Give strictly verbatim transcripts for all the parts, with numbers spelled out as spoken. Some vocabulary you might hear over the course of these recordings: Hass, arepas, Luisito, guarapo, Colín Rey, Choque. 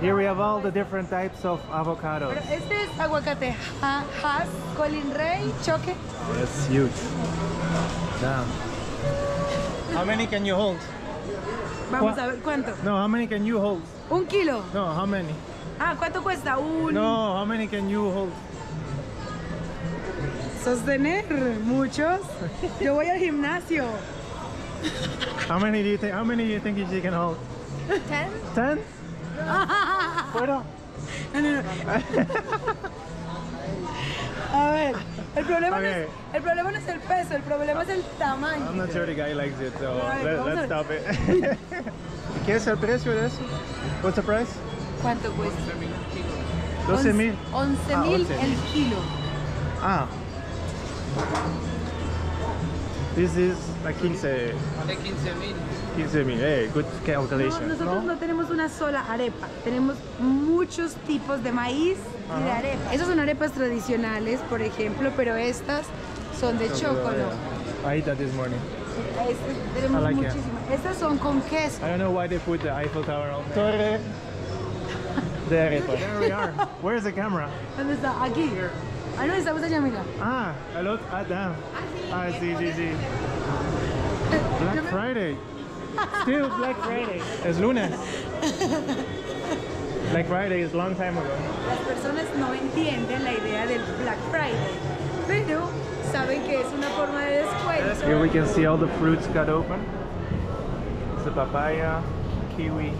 Here we have all the different types of avocados. Este es aguacate Hass, Colín Rey, Choque. That's huge. Damn. How many can you hold? Vamos a ver cuánto. No, how many can you hold? Un kilo. No, how many? Ah, ¿cuánto cuesta? Un... No, how many can you hold? Sostener muchos. Yo voy al gimnasio. How many do you think? How many do you think you can hold? Ten. Ten? Bueno. No, no, no. A ver, el problema, okay. no es, el problema no es el peso, el problema es el tamaño. I'm not sure the guy likes it, so ver, let, let's stop it. ¿Qué es el precio de eso? What's the price? ¿Cuánto cuesta? doce mil. once mil el kilo. Ah. This is a quince. quince mil. quince mil, hey, good calculation. No, nosotros ¿no? no tenemos una sola arepa, tenemos muchos tipos de maíz uh-huh. y de arepa. Esas son arepas tradicionales, por ejemplo, pero estas son de chocolate. I ate that this morning. Estas tenemos like muchísimas. Estas son con queso. I don't know why they put the Eiffel Tower on there. Torre de arepa. There we are. Where is the camera? ¿Dónde está? Aquí. Here. Ah, no, estamos allá, mira. Ah, a lot. Ah, damn. Ah, sí, sí, sí. Black Friday. Still Black Friday. Es lunes. Black Friday is long time ago. Las personas no entienden la idea del Black Friday, pero saben que es una forma de descuento. Here we can see all the fruits cut open. It's the papaya, kiwi.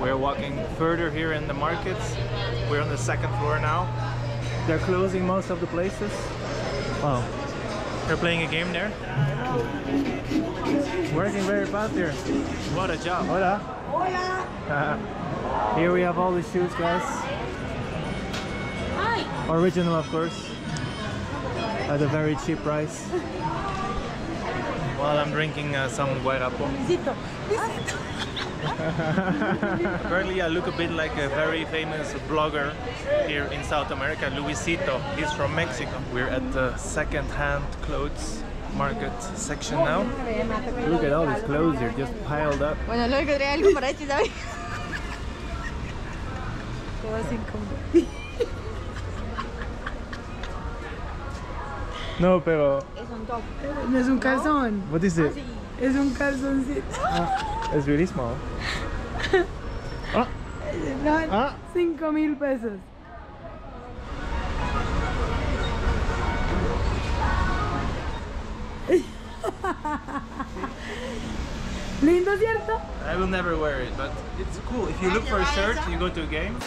We're walking further here in the markets. We're on the second floor now. They're closing most of the places. Wow. They're playing a game there. Working very fast here. What a job. Hola. Hola. Uh, here we have all the shoes, guys. Hi. Original, of course. At a very cheap price. While I'm drinking uh, some guarapo. Luisito. Luisito. Currently I look a bit like a very famous blogger here in South America, Luisito. He's from Mexico. We're at the second-hand clothes market section now. Look at all these clothes here, just piled up. Bueno, luego encontré algo para ti, ¿sabes? Todo sin combi. No, pero... Es un top. No, es un calzón. What is it? Es un calzoncito. Ah, it's really small. Ah. No, ah. Cinco mil pesos. Lindo, ¿cierto? I will never wear it, but it's cool. If you look for a shirt, you go to a game.